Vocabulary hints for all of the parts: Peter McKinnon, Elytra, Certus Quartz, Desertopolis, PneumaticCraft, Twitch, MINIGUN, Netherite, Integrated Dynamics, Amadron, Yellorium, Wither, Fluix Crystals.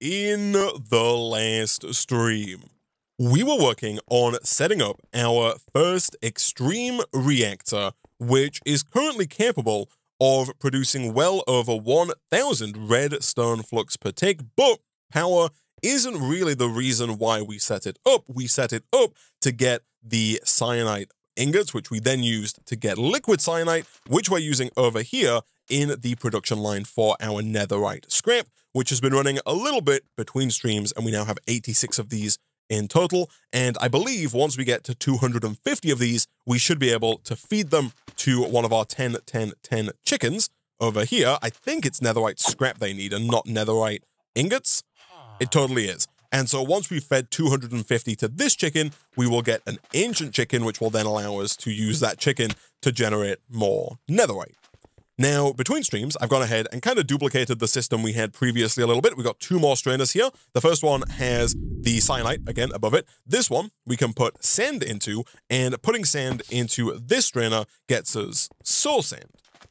In the last stream, we were working on setting up our first extreme reactor, which is currently capable of producing well over 1,000 redstone flux per tick, but power isn't really the reason why we set it up. We set it up to get the cyanide ingots, which we then used to get liquid cyanide, which we're using over here in the production line for our netherite scrap, which has been running a little bit between streams, and we now have 86 of these in total. And I believe once we get to 250 of these, we should be able to feed them to one of our 10-10-10 chickens over here. I think it's netherite scrap they need and not netherite ingots. It totally is. And so once we've fed 250 to this chicken, we will get an ancient chicken, which will then allow us to use that chicken to generate more netherite. Now, between streams, I've gone ahead and kind of duplicated the system we had previously a little bit. We've got two more strainers here. The first one has the cyanite, again, above it. This one we can put sand into, and putting sand into this strainer gets us soul sand.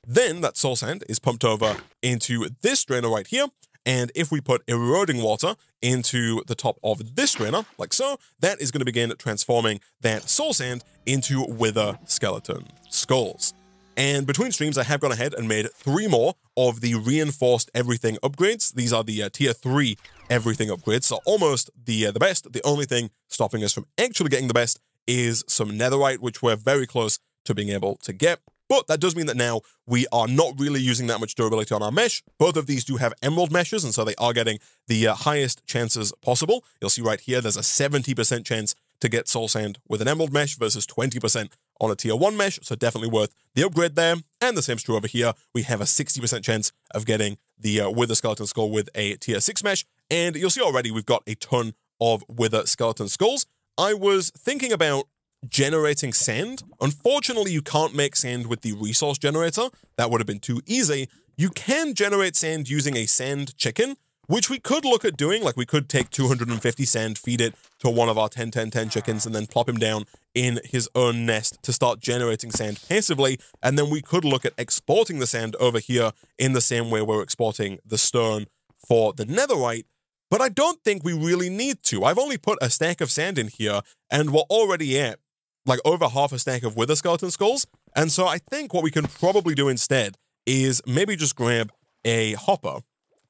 Then that soul sand is pumped over into this strainer right here. And if we put eroding water into the top of this strainer, like so, that is going to begin transforming that soul sand into wither skeleton skulls. And between streams, I have gone ahead and made 3 more of the reinforced everything upgrades. These are the tier 3 everything upgrades, so almost the best. The only thing stopping us from actually getting the best is some netherite, which we're very close to being able to get. But that does mean that now we are not really using that much durability on our mesh. Both of these do have emerald meshes, and so they are getting the highest chances possible. You'll see right here, there's a 70% chance to get soul sand with an emerald mesh versus 20% on a tier 1 mesh, so definitely worth the upgrade there. And the same's true over here. We have a 60% chance of getting the wither skeleton skull with a tier 6 mesh, and you'll see already we've got a ton of wither skeleton skulls. I was thinking about generating sand. Unfortunately, you can't make sand with the resource generator. That would have been too easy. You can generate sand using a sand chicken, which we could look at doing. Like, we could take 250 sand, feed it to one of our 10-10-10 chickens, and then plop him down in his own nest to start generating sand passively. And then we could look at exporting the sand over here in the same way we're exporting the stone for the netherite. But I don't think we really need to. I've only put a stack of sand in here, and we're already at like over half a stack of wither skeleton skulls. And so I think what we can probably do instead is maybe just grab a hopper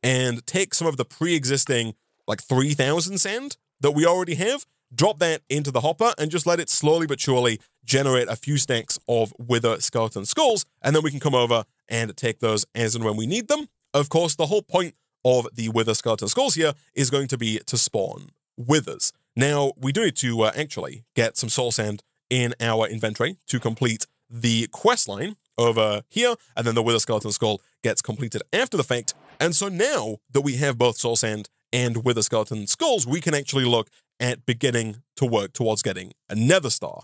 and take some of the pre-existing like 3,000 sand that we already have, drop that into the hopper, and just let it slowly but surely generate a few stacks of wither skeleton skulls. And then we can come over and take those as and when we need them. Of course, the whole point of the wither skeleton skulls here is going to be to spawn withers. Now, we do need to actually get some soul sand in our inventory to complete the quest line over here, and then the wither skeleton skull gets completed after the fact. And so now that we have both soul sand and wither skeleton skulls, we can actually look at beginning to work towards getting a nether star.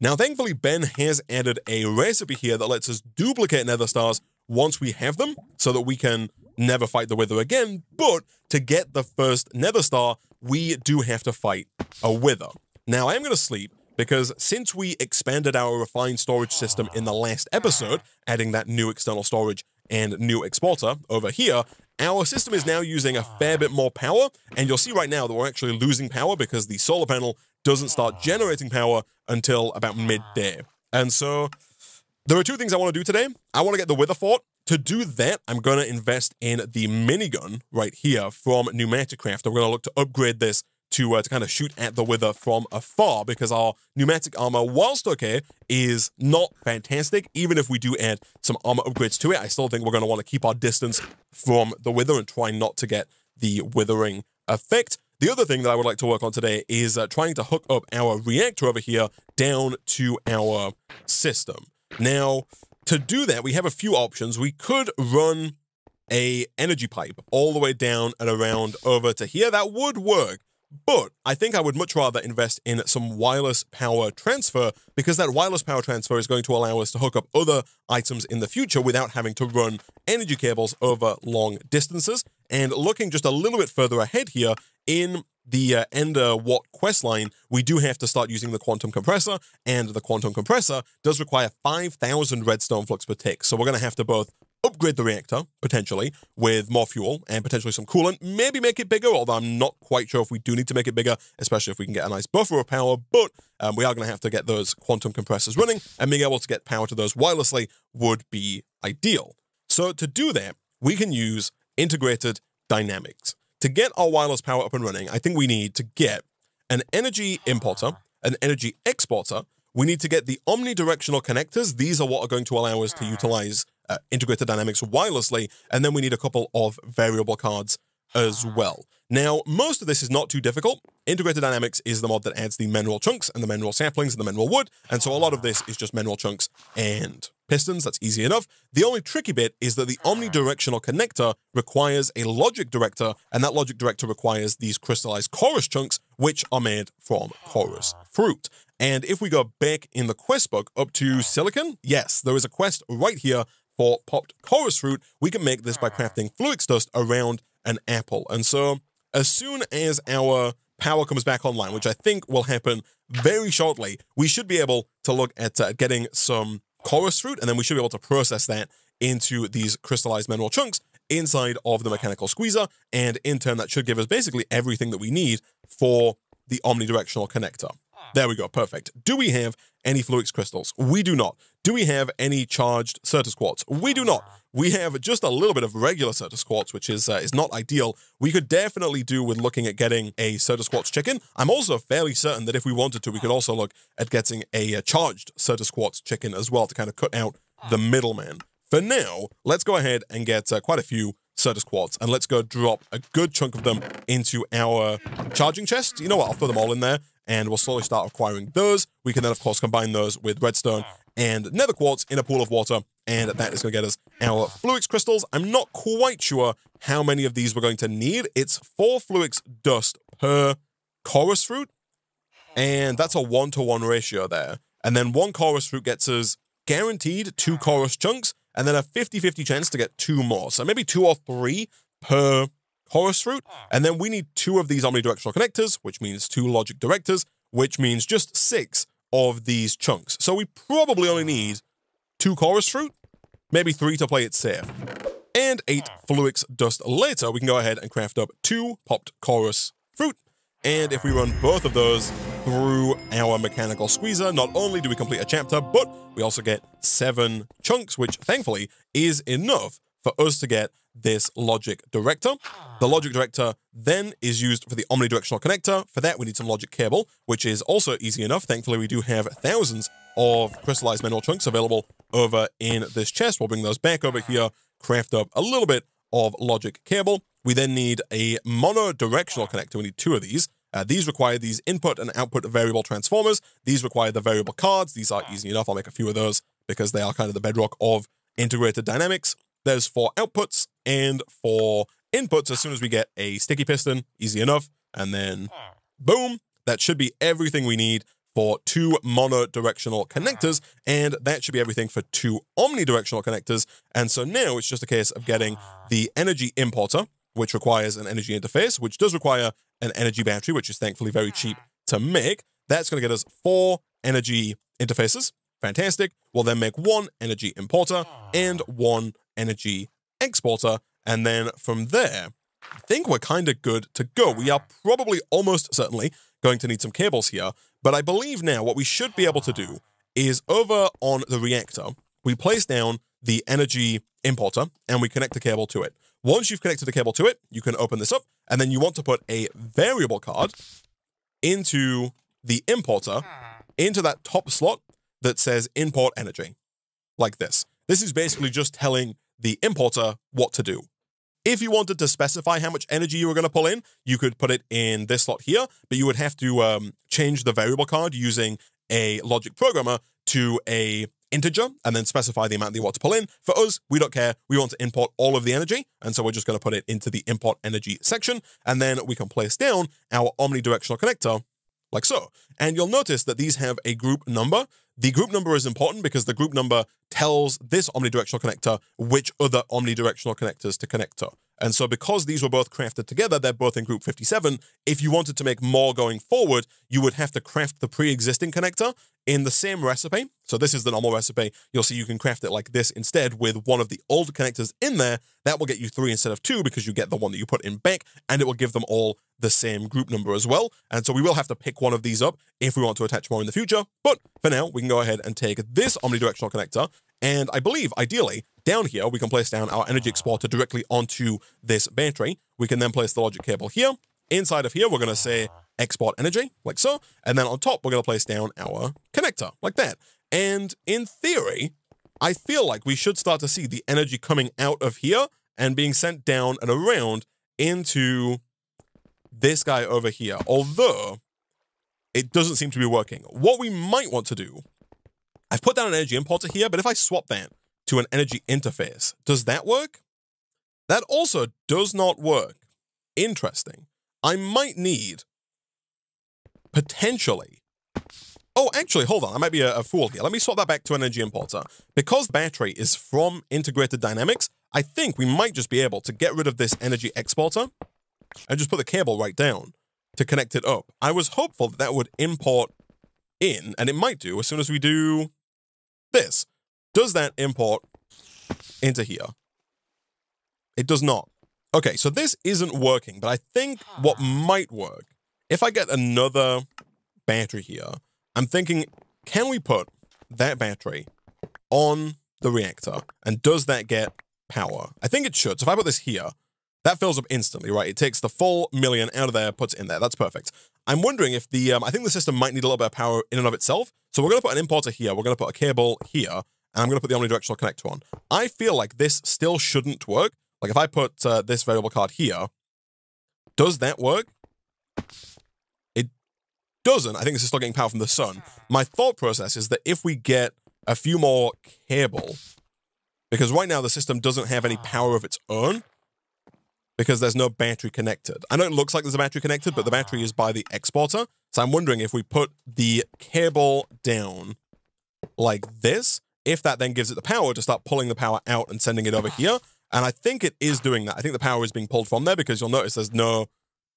Now, thankfully, Ben has added a recipe here that lets us duplicate nether stars once we have them, so that we can never fight the wither again. But to get the first nether star, we do have to fight a wither. Now, I am going to sleep, because since we expanded our refined storage system in the last episode, adding that new external storage and new exporter over here, our system is now using a fair bit more power. And you'll see right now that we're actually losing power because the solar panel doesn't start generating power until about midday. And so there are two things I want to do today. I want to get the wither fort. To do that, I'm going to invest in the minigun right here from PneumaticCraft. I'm going to look to upgrade this to kind of shoot at the wither from afar, because our pneumatic armor, whilst okay, is not fantastic. Even if we do add some armor upgrades to it, I still think we're going to want to keep our distance from the wither and try not to get the withering effect. The other thing that I would like to work on today is trying to hook up our reactor over here down to our system. Now, to do that, we have a few options. We could run a energy pipe all the way down and around over to here. That would work. But I think I would much rather invest in some wireless power transfer, because that wireless power transfer is going to allow us to hook up other items in the future without having to run energy cables over long distances. And looking just a little bit further ahead here, in the Ender Watt quest line, we do have to start using the quantum compressor, and the quantum compressor does require 5,000 redstone flux per tick. So we're going to have to both upgrade the reactor, potentially, with more fuel and potentially some coolant. Maybe make it bigger, although I'm not quite sure if we do need to make it bigger, especially if we can get a nice buffer of power. But we are going to have to get those quantum compressors running, and being able to get power to those wirelessly would be ideal. So to do that, we can use Integrated Dynamics. To get our wireless power up and running, I think we need to get an energy importer, an energy exporter. We need to get the omnidirectional connectors. These are what are going to allow us to utilize Integrated Dynamics wirelessly. And then we need a couple of variable cards as well. Now, most of this is not too difficult. Integrated Dynamics is the mod that adds the mineral chunks and the mineral saplings and the mineral wood. And so a lot of this is just mineral chunks and pistons. That's easy enough. The only tricky bit is that the omnidirectional connector requires a logic director, and that logic director requires these crystallized chorus chunks, which are made from chorus fruit. And if we go back in the quest book up to silicon, yes, there is a quest right here for popped chorus fruit. We can make this by crafting Fluix dust around an apple. And so as soon as our power comes back online, which I think will happen very shortly, we should be able to look at getting some chorus fruit, and then we should be able to process that into these crystallized mineral chunks inside of the mechanical squeezer. And in turn, that should give us basically everything that we need for the omnidirectional connector. There we go. Perfect. Do we have any Fluix crystals? We do not. Do we have any charged Certus quartz? We do not. We have just a little bit of regular Certus quartz, which is not ideal. We could definitely do with looking at getting a Certus quartz chicken. I'm also fairly certain that if we wanted to, we could also look at getting a charged Certus quartz chicken as well to kind of cut out the middleman. For now, let's go ahead and get quite a few Certus quartz, and let's go drop a good chunk of them into our charging chest. You know what? I'll throw them all in there, and we'll slowly start acquiring those. We can then, of course, combine those with redstone and nether quartz in a pool of water, and that is going to get us our Fluix crystals. I'm not quite sure how many of these we're going to need. It's 4 Fluix dust per chorus fruit, and that's a 1-to-1 ratio there. And then 1 chorus fruit gets us guaranteed 2 chorus chunks, and then a 50-50 chance to get 2 more. So maybe 2 or 3 per chorus fruit. And then we need 2 of these omnidirectional connectors, which means 2 logic directors, which means just 6 of these chunks. So we probably only need 2 chorus fruit, maybe 3 to play it safe. And 8 Fluix dust later, we can go ahead and craft up 2 popped chorus fruit. And if we run both of those through our mechanical squeezer, not only do we complete a chapter, but we also get 7 chunks, which thankfully is enough for us to get this logic director. The logic director then is used for the omnidirectional connector. For that, we need some logic cable, which is also easy enough. Thankfully, we do have thousands of crystallized mineral chunks available over in this chest. We'll bring those back over here, craft up a little bit of logic cable. We then need a monodirectional connector. We need 2 of these. These require these input and output variable transformers. These require the variable cards. These are easy enough. I'll make a few of those because they are kind of the bedrock of Integrated Dynamics. There's 4 outputs and 4 inputs. As soon as we get a sticky piston, easy enough. And then boom, that should be everything we need for 2 monodirectional connectors. And that should be everything for 2 omnidirectional connectors. And so now it's just a case of getting the energy importer, which requires an energy interface, which does require an energy battery, which is thankfully very cheap to make. That's going to get us 4 energy interfaces. Fantastic. We'll then make 1 energy importer and 1 energy exporter. And then from there, I think we're kind of good to go. We are probably almost certainly going to need some cables here. But I believe now what we should be able to do is over on the reactor, we place down the energy importer and we connect the cable to it. Once you've connected the cable to it, you can open this up, and then you want to put a variable card into the importer, into that top slot that says import energy, like this. This is basically just telling the importer what to do. If you wanted to specify how much energy you were going to pull in, you could put it in this slot here, but you would have to change the variable card using a logic programmer to a integer and then specify the amount that you want to pull in. For us, we don't care. We want to import all of the energy. And so we're just going to put it into the import energy section. And then we can place down our omnidirectional connector like so. And you'll notice that these have a group number. The group number is important because the group number tells this omnidirectional connector which other omnidirectional connectors to connect to. And so because these were both crafted together, they're both in group 57, if you wanted to make more going forward, you would have to craft the pre-existing connector in the same recipe. So this is the normal recipe. You'll see you can craft it like this instead with one of the old connectors in there. That will get you 3 instead of 2 because you get the one that you put in back, and it will give them all the same group number as well. And so we will have to pick one of these up if we want to attach more in the future. But for now, we can go ahead and take this omnidirectional connector. And I believe, ideally, down here, we can place down our energy exporter directly onto this battery. We can then place the logic cable here. Inside of here, we're going to say export energy, like so. And then on top, we're going to place down our connector, like that. And in theory, I feel like we should start to see the energy coming out of here and being sent down and around into this guy over here. Although, it doesn't seem to be working. What we might want to do, I've put down an energy importer here, but if I swap that to an energy interface, does that work? That also does not work. Interesting. I might need, potentially, oh, actually, hold on, I might be a fool here. Let me swap that back to an energy importer. Because battery is from Integrated Dynamics, I think we might just be able to get rid of this energy exporter and just put the cable right down to connect it up. I was hopeful that that would import in, and it might do as soon as we do this. Does that import into here? It does not. Okay, so this isn't working, but I think what might work, if I get another battery here, I'm thinking, can we put that battery on the reactor? And does that get power? I think it should. So if I put this here, that fills up instantly, right? It takes the full million out of there, puts it in there. That's perfect. I'm wondering if the, I think the system might need a little bit of power in and of itself. So we're going to put an importer here. We're going to put a cable here. And I'm going to put the omnidirectional connector on. I feel like this still shouldn't work. Like if I put this variable card here, does that work? It doesn't. I think this is still getting power from the sun. My thought process is that if we get a few more cable, because right now the system doesn't have any power of its own, because there's no battery connected. I know it looks like there's a battery connected, but the battery is by the exporter. So I'm wondering if we put the cable down like this, if that then gives it the power to start pulling the power out and sending it over here. And I think it is doing that. I think the power is being pulled from there because you'll notice there's no,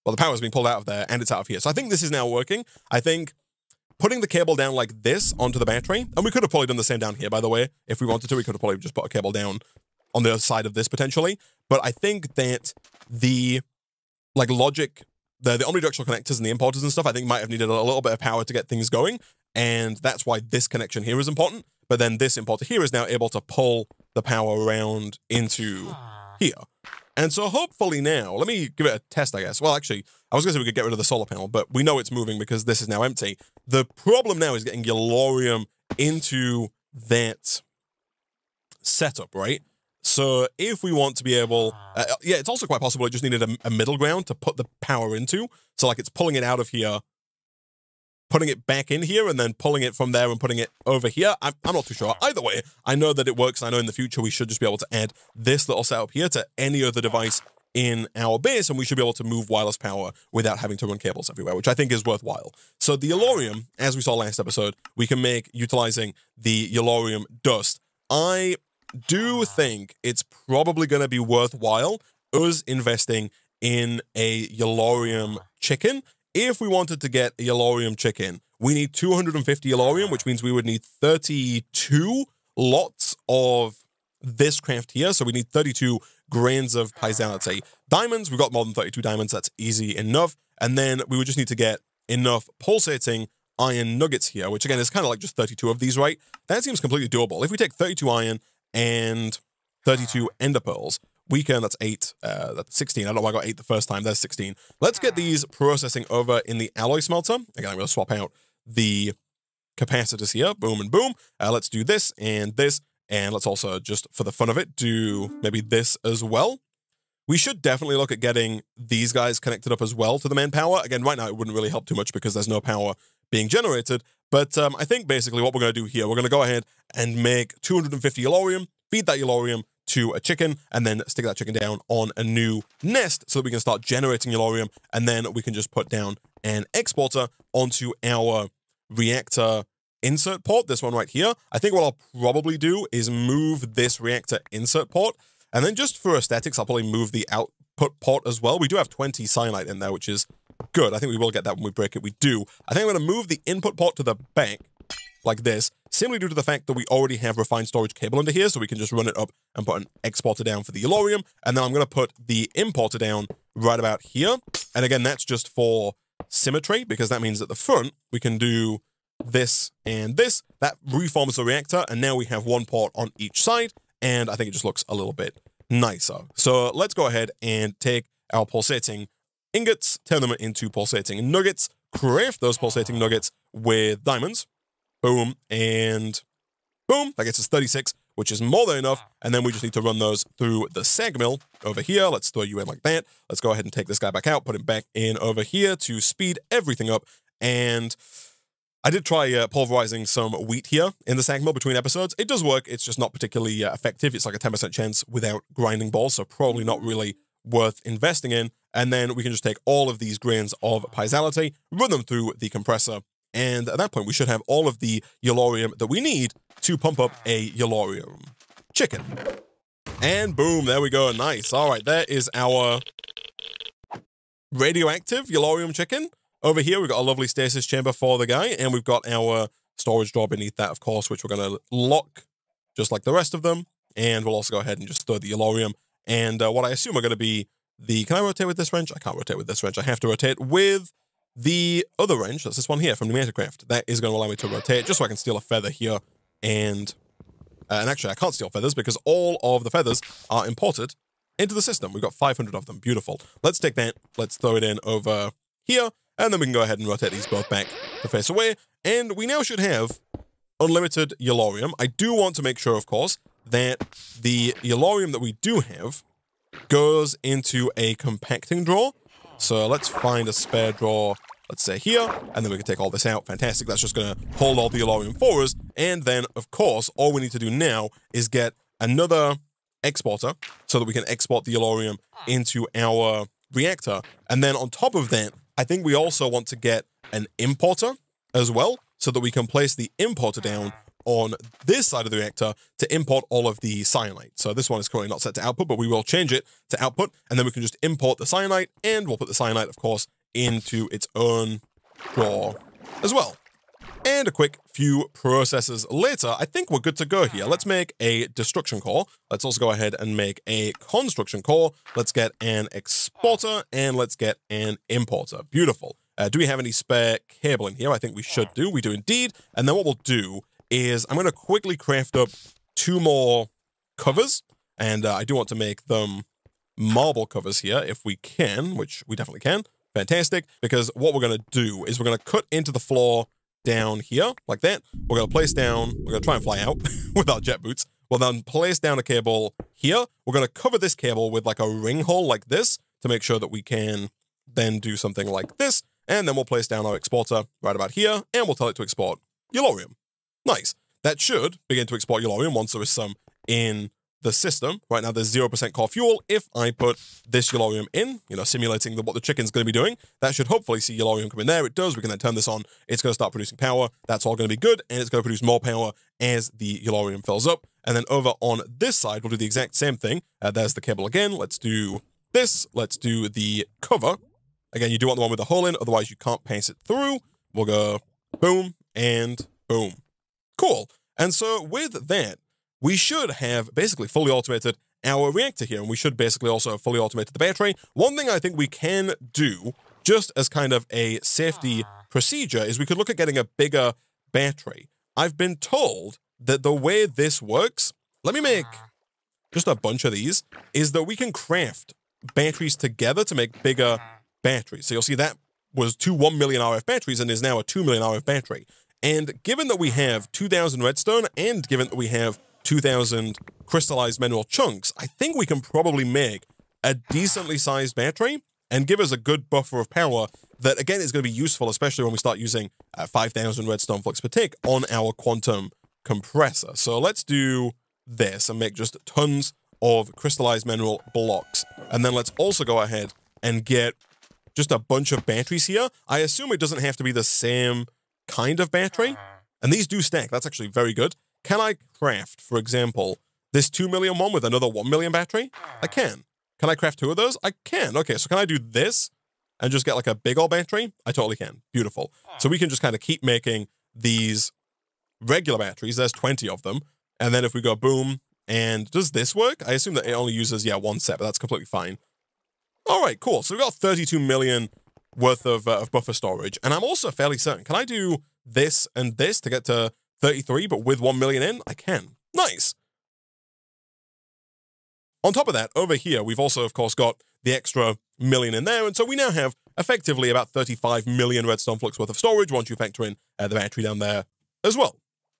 well, the power is being pulled out of there and it's out of here. So I think this is now working. I think putting the cable down like this onto the battery, and we could have probably done the same down here, by the way. If we wanted to, we could have probably just put a cable down on the other side of this potentially. But I think that the like logic, the omnidirectional connectors and the importers and stuff, I think might have needed a little bit of power to get things going. And that's why this connection here is important. But then this importer here is now able to pull the power around into here. And so hopefully now, let me give it a test, I guess. Well, actually, I was going to say we could get rid of the solar panel, but we know it's moving because this is now empty. The problem now is getting Yellorium into that setup, right? So if we want to be able, yeah, it's also quite possible it just needed a middle ground to put the power into. So like it's pulling it out of here, putting it back in here, and then pulling it from there and putting it over here. I'm not too sure. Either way, I know that it works. I know in the future we should just be able to add this little setup here to any other device in our base, and we should be able to move wireless power without having to run cables everywhere, which I think is worthwhile. So the Yellorium, as we saw last episode, we can make utilizing the Yellorium dust. I do think it's probably going to be worthwhile us investing in a Yellorium chicken. If we wanted to get a Yellorium chicken, we need 250 Yellorium, which means we would need 32 lots of this craft here. So we need 32 grains of paisanity. Diamonds, we've got more than 32 diamonds. That's easy enough. And then we would just need to get enough pulsating iron nuggets here, which again is kind of like just 32 of these, right? That seems completely doable. If we take 32 iron and 32 ender pearls, we can, that's 8, that's 16. I don't know why I got 8 the first time. There's 16. Let's get these processing over in the alloy smelter. Again, I'm going to swap out the capacitors here. Boom and boom. Let's do this and this. And let's also, just for the fun of it, do maybe this as well. We should definitely look at getting these guys connected up as well to the main power. Again, right now it wouldn't really help too much because there's no power being generated. But I think basically what we're going to do here, we're going to go ahead and make 250 Yellorium, feed that Yellorium to a chicken, and then stick that chicken down on a new nest so that we can start generating Yellorium, and then we can just put down an exporter onto our reactor insert port, this one right here. I think what I'll probably do is move this reactor insert port And then just for aesthetics, I'll probably move the output pot as well. We do have 20 cyanide in there, which is good. I think we will get that when we break it. We do. I think I'm going to move the input pot to the bank like this, simply due to the fact that we already have refined storage cable under here, so we can just run it up and put an exporter down for the Yellorium. And then I'm going to put the importer down right about here. And again, that's just for symmetry, because that means at the front, we can do this and this. That reforms the reactor, and now we have one port on each side, and I think it just looks a little bit nicer. So let's go ahead and take our pulsating ingots, turn them into pulsating nuggets, craft those pulsating nuggets with diamonds. Boom, and boom. That gets us 36, which is more than enough. And then we just need to run those through the sag mill over here. Let's throw you in like that. Let's go ahead and take this guy back out, put him back in over here to speed everything up. And I did try pulverizing some wheat here in the sag mill between episodes. It does work. It's just not particularly effective. It's like a 10% chance without grinding balls, so probably not really worth investing in. And then we can just take all of these grains of piezoality, run them through the compressor, and at that point, we should have all of the Yellorium that we need to pump up a Yellorium chicken. And boom, there we go. Nice. All right, there is our radioactive Yellorium chicken. Over here, we've got a lovely stasis chamber for the guy, and we've got our storage drawer beneath that, of course, which we're going to lock just like the rest of them. And we'll also go ahead and just throw the Yellorium. And what I assume are going to be the... Can I rotate with this wrench? I can't rotate with this wrench. I have to rotate with the other wrench. That's this one here from PneumaticCraft. That is going to allow me to rotate just so I can steal a feather here. And actually, I can't steal feathers because all of the feathers are imported into the system. We've got 500 of them. Beautiful. Let's take that. Let's throw it in over here. And then we can go ahead and rotate these both back to face away. And we now should have unlimited Yellorium. I do want to make sure, of course, that the Yellorium that we do have goes into a compacting drawer. So let's find a spare drawer, let's say here, and then we can take all this out. Fantastic. That's just going to hold all the Yellorium for us. And then, of course, all we need to do now is get another exporter so that we can export the Yellorium into our reactor. And then on top of that, I think we also want to get an importer as well, so that we can place the importer down on this side of the reactor to import all of the cyanide. So this one is currently not set to output, but we will change it to output, and then we can just import the cyanide, and we'll put the cyanide, of course, into its own drawer as well. And a quick few processes later, I think we're good to go here. Let's make a destruction core. Let's also go ahead and make a construction core. Let's get an exporter, and let's get an importer. Beautiful. Do we have any spare cable in here? I think we should do. We do indeed. And then what we'll do is I'm going to quickly craft up two more covers. And I do want to make them marble covers here if we can, which we definitely can. Fantastic. Because what we're going to do is we're going to cut into the floor down here like that. We're going to place down, we're going to try and fly out with our jet boots. We'll then place down a cable here. We're going to cover this cable with like a ring hole like this to make sure that we can then do something like this. And then we'll place down our exporter right about here, and we'll tell it to export Yellorium. Nice. That should begin to export Yellorium once there is some in the system. Right now, there's 0% core fuel. If I put this Yellorium in, you know, simulating what the chicken's going to be doing, that should hopefully see Yellorium come in there. It does. We can then turn this on. It's going to start producing power. That's all going to be good, and it's going to produce more power as the Yellorium fills up. And then over on this side, we'll do the exact same thing. There's the cable again. Let's do this. Let's do the cover. Again, you do want the one with the hole in, otherwise you can't pass it through. We'll go boom and boom. Cool. And so with that, we should have basically fully automated our reactor here, and we should basically also have fully automated the battery. One thing I think we can do, just as kind of a safety procedure, is we could look at getting a bigger battery. I've been told that the way this works, let me make just a bunch of these, is that we can craft batteries together to make bigger batteries. So you'll see that was two 1 million RF batteries and is now a 2 million RF battery. And given that we have 2,000 redstone, and given that we have 2,000 crystallized mineral chunks, I think we can probably make a decently sized battery and give us a good buffer of power that, again, is going to be useful, especially when we start using 5,000 redstone flux per tick on our quantum compressor. So let's do this and make just tons of crystallized mineral blocks. And then let's also go ahead and get just a bunch of batteries here. I assume it doesn't have to be the same kind of battery, and these do stack. That's actually very good. Can I craft, for example, This 2 million one with another 1 million battery? I can. Can I craft two of those? I can. Okay, so can I do this and just get like a big old battery? I totally can. Beautiful. So we can just kind of keep making these regular batteries. There's 20 of them. And then if we go boom, and does this work? I assume that it only uses, yeah, one set, but that's completely fine. All right, cool. So we've got 32 million worth of buffer storage. And I'm also fairly certain, can I do this and this to get to 33, but with 1 million in? I can. Nice. On top of that, over here, we've also, of course, got the extra million in there. And so we now have effectively about 35 million redstone flux worth of storage once you factor in the battery down there as well.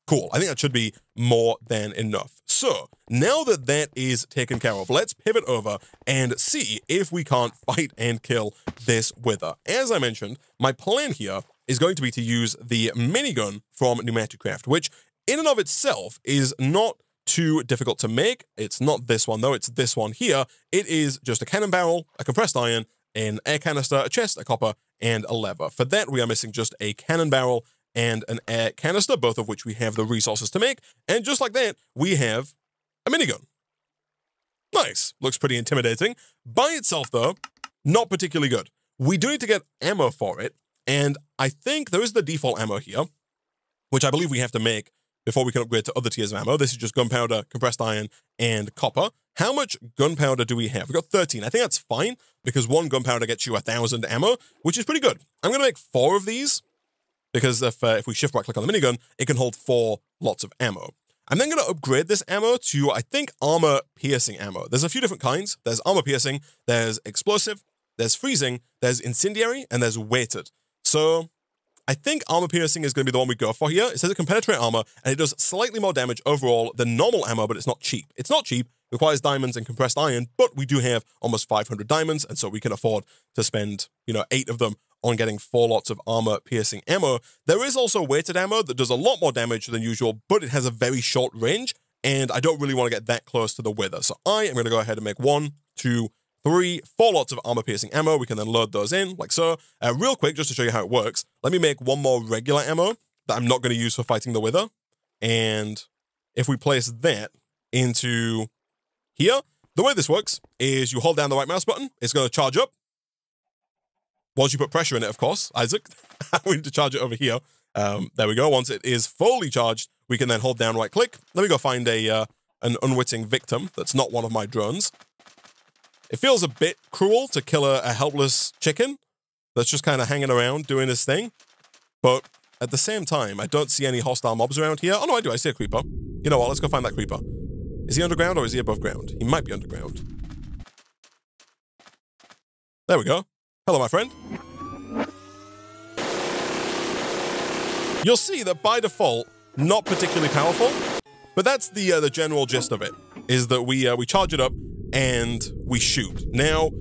Cool. I think that should be more than enough. So now that that is taken care of, let's pivot over and see if we can't fight and kill this wither. As I mentioned, my plan here is going to be to use the minigun from PneumaticCraft, which in and of itself is not too difficult to make. It's not this one, though. It's this one here. It is just a cannon barrel, a compressed iron, an air canister, a chest, a copper, and a lever. For that, we are missing just a cannon barrel and an air canister, both of which we have the resources to make. And just like that, we have a minigun. Nice. Looks pretty intimidating. By itself, though, not particularly good. We do need to get ammo for it, and I think there is the default ammo here, which I believe we have to make before we can upgrade to other tiers of ammo. This is just gunpowder, compressed iron, and copper. How much gunpowder do we have? We've got 13. I think that's fine, because one gunpowder gets you 1,000 ammo, which is pretty good. I'm going to make 4 of these, because if we shift right click on the minigun, it can hold 4 lots of ammo. I'm then going to upgrade this ammo to, I think, armor-piercing ammo. There's a few different kinds. There's armor-piercing, there's explosive, there's freezing, there's incendiary, and there's weighted. So I think armor piercing is going to be the one we go for here. It says it can penetrate armor, and it does slightly more damage overall than normal ammo, but it's not cheap. It's not cheap, requires diamonds and compressed iron, but we do have almost 500 diamonds, and so we can afford to spend, 8 of them on getting 4 lots of armor piercing ammo. There is also weighted ammo that does a lot more damage than usual, but it has a very short range, and I don't really want to get that close to the wither. So I am going to go ahead and make 1, 2, 3, 4 lots of armor-piercing ammo. We can then load those in, like so. Real quick, just to show you how it works, let me make 1 more regular ammo that I'm not going to use for fighting the wither. And if we place that into here, the way this works is you hold down the right mouse button. It's going to charge up. Once you put pressure in it, of course, Isaac, we need to charge it over here. There we go. Once it is fully charged, we can then hold down right-click. Let me go find an unwitting victim that's not one of my drones. It feels a bit cruel to kill a helpless chicken that's just kind of hanging around doing his thing. But at the same time, I don't see any hostile mobs around here. Oh, no, I do. I see a creeper. You know what? Let's go find that creeper. Is he underground or is he above ground? He might be underground. There we go. Hello, my friend. You'll see that by default, not particularly powerful. But that's the general gist of it, is that we charge it up and we shoot. Now,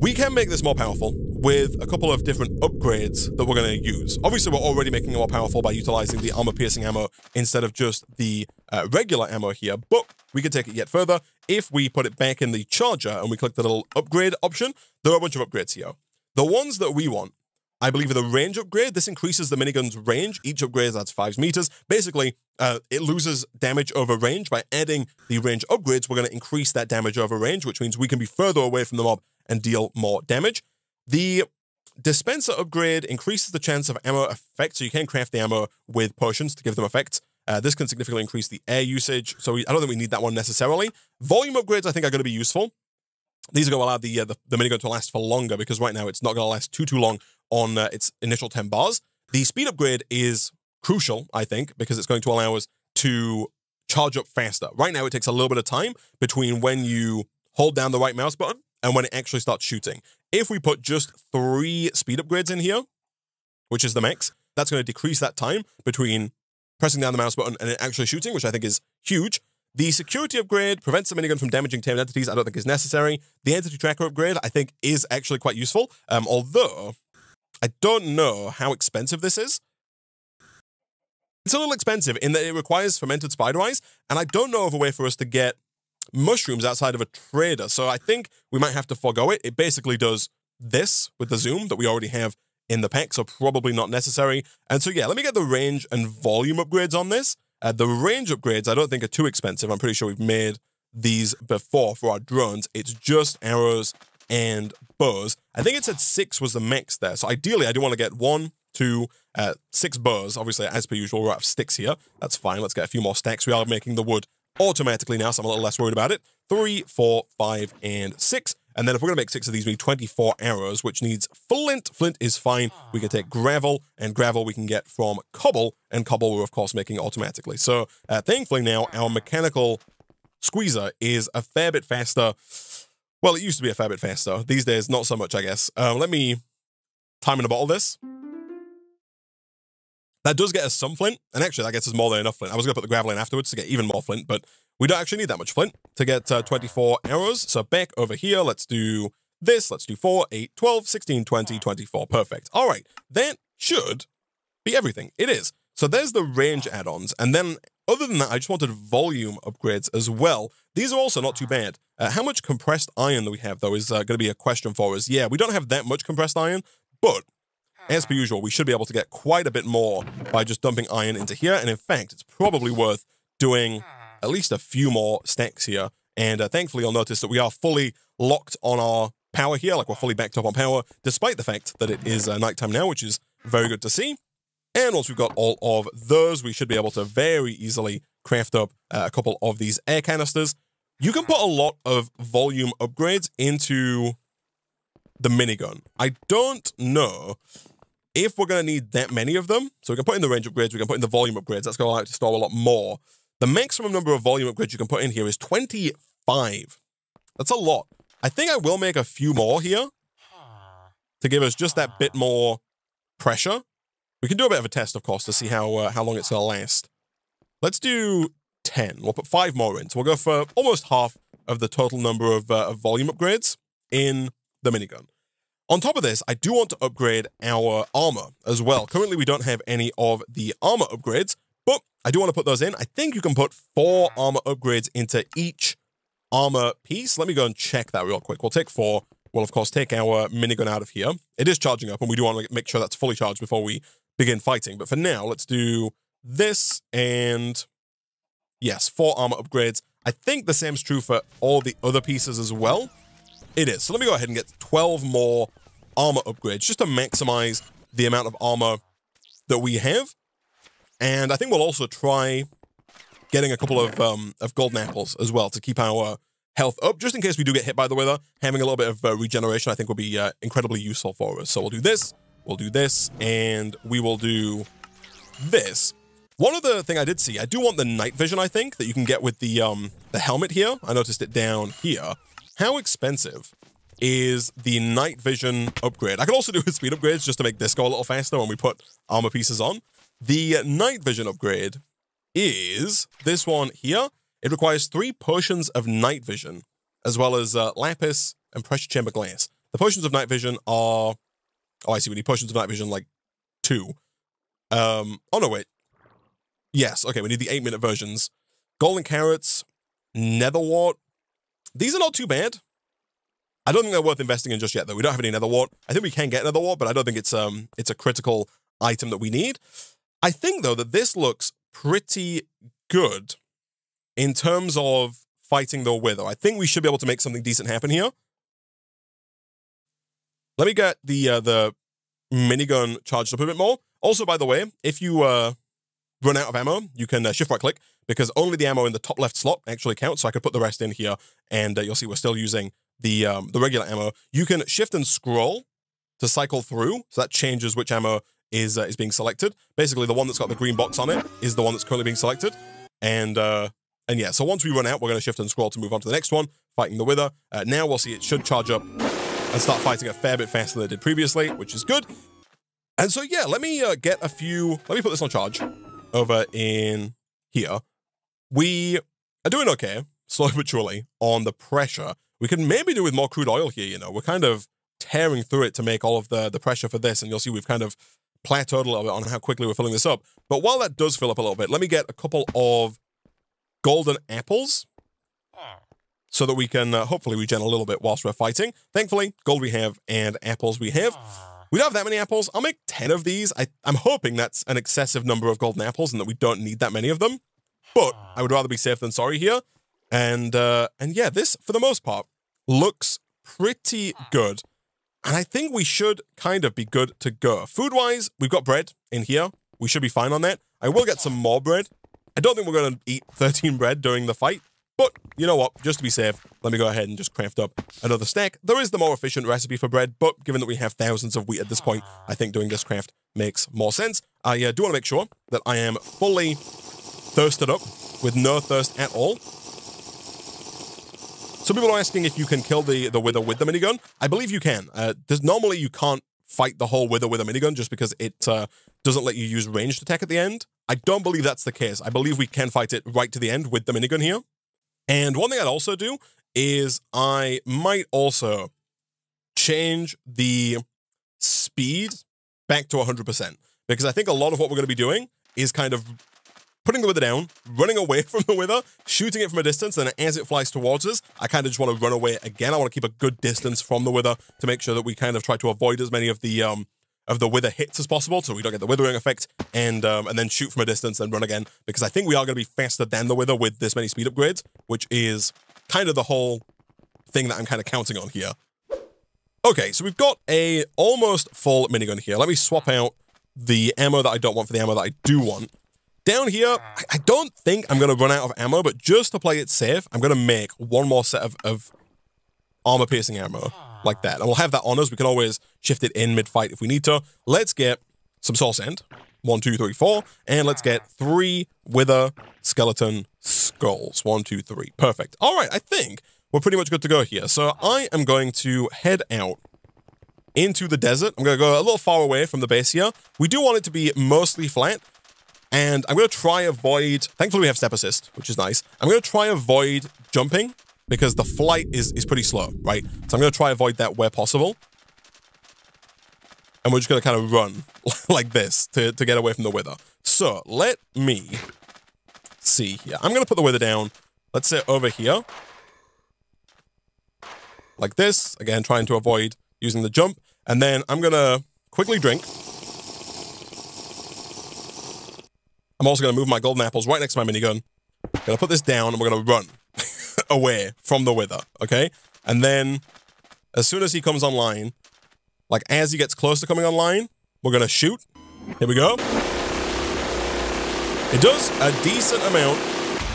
we can make this more powerful with a couple of different upgrades that we're going to use. Obviously, we're already making it more powerful by utilizing the armor-piercing ammo instead of just the regular ammo here, but we could take it yet further. If we put it back in the charger and we click the little upgrade option, there are a bunch of upgrades here. The ones that we want, I believe, are the range upgrade. This increases the minigun's range. Each upgrade adds 5 meters. Basically, it loses damage over range. By adding the range upgrades, we're going to increase that damage over range, which means we can be further away from the mob and deal more damage. The dispenser upgrade increases the chance of ammo effect, so you can craft the ammo with potions to give them effects. This can significantly increase the air usage, so I don't think we need that one necessarily. Volume upgrades, I think, are going to be useful. These are going to allow the minigun to last for longer, because right now it's not going to last too long on its initial 10 bars. The speed upgrade is crucial, I think, because it's going to allow us to charge up faster. Right now, it takes a little bit of time between when you hold down the right mouse button and when it actually starts shooting. If we put just 3 speed upgrades in here, which is the max, that's going to decrease that time between pressing down the mouse button and it actually shooting, which I think is huge. The security upgrade prevents the minigun from damaging tamed entities. I don't think is necessary. The entity tracker upgrade, I think, is actually quite useful, although I don't know how expensive this is. It's a little expensive in that it requires fermented spider eyes, and I don't know of a way for us to get mushrooms outside of a trader, so I think we might have to forego it. It basically does this with the zoom that we already have in the pack, so probably not necessary. And so yeah, let me get the range and volume upgrades on this, The range upgrades I don't think are too expensive. I'm pretty sure we've made these before for our drones. It's just arrows and bows. I think it said 6 was the max there. So ideally, I do want to get 1, 2, 6 bows. Obviously, as per usual, we're out of sticks here. That's fine. Let's get a few more stacks. We are making the wood automatically now, so I'm a little less worried about it. 3, 4, 5, and 6. And then if we're going to make 6 of these, we need 24 arrows, which needs flint. Flint is fine. We can take gravel, and gravel we can get from cobble, and cobble we're, of course, making automatically. So thankfully now, our mechanical squeezer is a fair bit faster. Well, it used to be a fair bit faster. These days, not so much, I guess. Let me time in a bottle this. That does get us some flint, and actually that gets us more than enough flint. I was going to put the gravel in afterwards to get even more flint, but we don't actually need that much flint to get 24 arrows. So back over here, let's do this. Let's do 4, 8, 12, 16, 20, 24. Perfect. All right. That should be everything. It is. So there's the range add-ons. And then other than that, I just wanted volume upgrades as well. These are also not too bad. How much compressed iron do we have, though, is going to be a question for us. Yeah, we don't have that much compressed iron, but as per usual, we should be able to get quite a bit more by just dumping iron into here. And in fact, it's probably worth doing at least a few more stacks here. And thankfully, you'll notice that we are fully locked on our power here, like we're fully backed up on power, despite the fact that it is nighttime now, which is very good to see. And once we've got all of those, we should be able to very easily craft up a couple of these air canisters. You can put a lot of volume upgrades into the minigun. I don't know if we're going to need that many of them. So we can put in the range upgrades, we can put in the volume upgrades. That's going to allow it to store a lot more. The maximum number of volume upgrades you can put in here is 25. That's a lot. I think I will make a few more here to give us just that bit more pressure. We can do a bit of a test, of course, to see how long it's going to last. Let's do 10. We'll put 5 more in. So we'll go for almost half of the total number of volume upgrades in the minigun. On top of this, I do want to upgrade our armor as well. Currently, we don't have any of the armor upgrades, but I do want to put those in. I think you can put 4 armor upgrades into each armor piece. Let me go and check that real quick. We'll take 4. We'll, of course, take our minigun out of here. It is charging up, and we do want to make sure that's fully charged before we begin fighting. But for now, let's do this and, yes, 4 armor upgrades. I think the same's true for all the other pieces as well. It is. So let me go ahead and get 12 more armor upgrades just to maximize the amount of armor that we have. And I think we'll also try getting a couple of golden apples as well to keep our health up, just in case we do get hit by the weather. Having a little bit of regeneration, I think, will be incredibly useful for us. So we'll do this, and we will do this. One other thing I did see, I do want the night vision, I think, that you can get with the helmet here. I noticed it down here. How expensive is the night vision upgrade? I can also do with speed upgrades just to make this go a little faster when we put armor pieces on. The night vision upgrade is this one here. It requires 3 potions of night vision, as well as lapis and pressure chamber glass. The potions of night vision are... Oh, I see. We need potions of night vision, like 2. Oh, no, wait. Yes, okay, we need the 8-minute versions. Golden carrots, netherwort. These are not too bad. I don't think they're worth investing in just yet, though. We don't have any netherwort. I think we can get netherwort, but I don't think it's a critical item that we need. I think, though, that this looks pretty good in terms of fighting the Wither. I think we should be able to make something decent happen here. Let me get the minigun charged up a bit more. Also, by the way, if you run out of ammo, you can shift right click, because only the ammo in the top left slot actually counts. So I could put the rest in here, and you'll see we're still using the regular ammo. You can shift and scroll to cycle through, so that changes which ammo is being selected. Basically, the one that's got the green box on it is the one that's currently being selected. And yeah, so once we run out, we're going to shift and scroll to move on to the next one, fighting the Wither. Now we'll see it should charge up and start fighting a fair bit faster than it did previously, which is good. And so, yeah, let me get a few... Let me put this on charge over in here. We are doing okay, slowly but surely, on the pressure. We could maybe do with more crude oil here, you know. We're kind of tearing through it to make all of the pressure for this, and you'll see we've kind of plateaued a little bit on how quickly we're filling this up. But while that does fill up a little bit, let me get a couple of golden apples so that we can hopefully regen a little bit whilst we're fighting. Thankfully, gold we have and apples we have. We don't have that many apples. I'll make 10 of these. I'm hoping that's an excessive number of golden apples and that we don't need that many of them. But I would rather be safe than sorry here. And yeah, this, for the most part, looks pretty good. And I think we should kind of be good to go. Food-wise, we've got bread in here. We should be fine on that. I will get some more bread. I don't think we're going to eat 13 bread during the fight. But you know what? Just to be safe, let me go ahead and just craft up another stack. There is the more efficient recipe for bread, but given that we have thousands of wheat at this point, I think doing this craft makes more sense. I do want to make sure that I am fully thirsted up with no thirst at all. Some people are asking if you can kill the Wither with the minigun. I believe you can. Normally you can't fight the whole Wither with a minigun just because it doesn't let you use ranged attack at the end. I don't believe that's the case. I believe we can fight it right to the end with the minigun here. And one thing I'd also do is I might also change the speed back to 100%, because I think a lot of what we're going to be doing is kind of putting the Wither down, running away from the Wither, shooting it from a distance, and as it flies towards us, I kind of just want to run away again. I want to keep a good distance from the Wither to make sure that we kind of try to avoid as many of the Wither hits as possible, so we don't get the withering effect, and then shoot from a distance and run again, because I think we are going to be faster than the Wither with this many speed upgrades, which is kind of the whole thing that I'm kind of counting on here. Okay, so we've got a almost full minigun here. Let me swap out the ammo that I don't want for the ammo that I do want. Down here, I don't think I'm going to run out of ammo, but just to play it safe, I'm going to make one more set of armor-piercing ammo. Like that. And we'll have that on us. We can always shift it in mid-fight if we need to. Let's get some source end. 1, 2, 3, 4. And let's get 3 Wither skeleton skulls. 1, 2, 3. Perfect. All right, I think we're pretty much good to go here. So I am going to head out into the desert. I'm going to go a little far away from the base here. We do want it to be mostly flat. And I'm going to try avoid... Thankfully, we have step assist, which is nice. I'm going to try avoid jumping, because the flight is pretty slow, right? So I'm going to try avoid that where possible. And we're just going to kind of run like this to get away from the Wither. So let me see here. I'm going to put the Wither down. Let's say over here. Like this. Again, trying to avoid using the jump. And then I'm going to quickly drink. I'm also going to move my golden apples right next to my minigun. I'm going to put this down and we're going to run away from the Wither, okay? And then as soon as he comes online, like as he gets close to coming online, we're gonna shoot. Here we go. It does a decent amount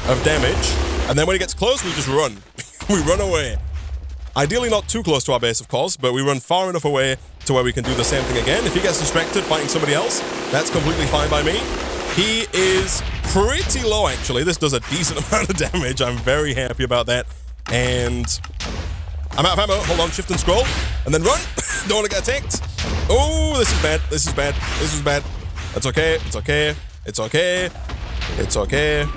of damage, and then when he gets close, we just run. We run away. Ideally not too close to our base, of course, but we run far enough away to where we can do the same thing again. If he gets distracted fighting somebody else, that's completely fine by me. He is pretty low, actually. This does a decent amount of damage. I'm very happy about that. And I'm out of ammo. Hold on, shift and scroll. And then run. Don't want to get attacked. Oh, this is bad. This is bad. This is bad. That's okay. It's okay. It's okay. It's okay.